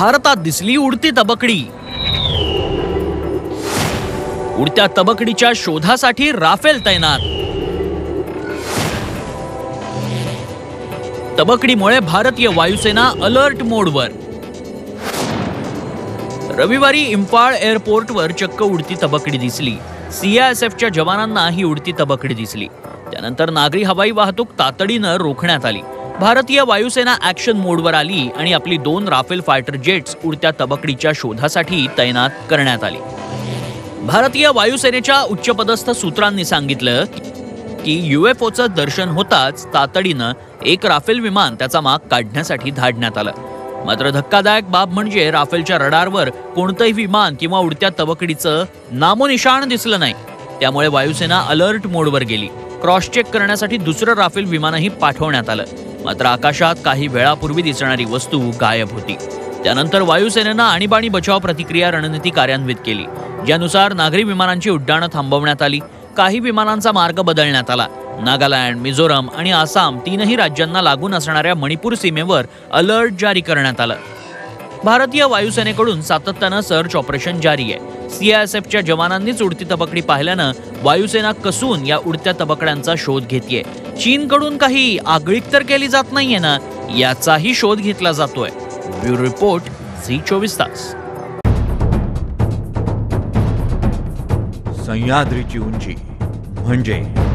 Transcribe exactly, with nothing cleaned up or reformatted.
भारतात दिसली उडती तबकडी। उडत्या तबकडीच्या शोधासाठी राफेल तैनात। तबकडीमुळे भारतीय वायुसेना अलर्ट मोडवर। रविवारी इम्फाळ एअरपोर्टवर चक्क उडती तबकडी दिसली। सीआयएसएफच्या जवानांना ही उडती तबकडी दिसली। त्यानंतर नागरी हवाई वाहतूक तातडीने रोखण्यात आली। भारतीय वायुसेना ॲक्शन मोडवर आली आणि आपली दोन राफेल फायटर जेट्स उडत्या तबकडीच्या शोधासाठी तैनात करण्यात आली। भारतीय वायुसेनेच्या उच्चपदस्थ सूत्रांनी सांगितलं की यूएफओचं दर्शन होताच तातडीने एक राफेल विमान त्याचा माग काढण्यासाठी धाडण्यात आलं। मात्र धक्कादायक बाब म्हणजे राफेलच्या रडारवर कोणतेही विमान किंवा उडत्या तबकडीचं नामोनिशाण दिसलं नाही। त्यामुळे वायुसेना अलर्ट मोडवर गेली। क्रॉस चेक करण्यासाठी दुसरे राफेल विमानही पाठवण्यात आलं। मात्र आकाशात काही वेळापूर्वी दिसणारी वस्तू गायब होती। त्यानंतर वायुसेनेनं आणीबाणी बचाव प्रतिक्रिया रणनीती कार्यान्वित केली, ज्यानुसार नागरी विमानांची उड्डाणं थांबवण्यात आली। काही विमानांचा मार्ग बदलण्यात आला। नागालँड, मिझोरम आणि आसाम तीनही राज्यांना लागून असणाऱ्या मणिपूर सीमेवर अलर्ट जारी करण्यात आलं। भारतीय वायुसेनेकडून सातत्यानं सर्च ऑपरेशन जारी आहे। सीआयएसएफच्या जवानांनीच उडती तबकडी पाहिल्यानं वायुसेना कसून या उडत्या तबकड्यांचा शोध घेतलीय। चीनकडून काही आगळीक तर केली जात नाहीये ना, याचाही शोध घेतला जातोय। ब्युरो रिपोर्ट, झी चोवीस तास। सह्याद्रीची उंची म्हणजे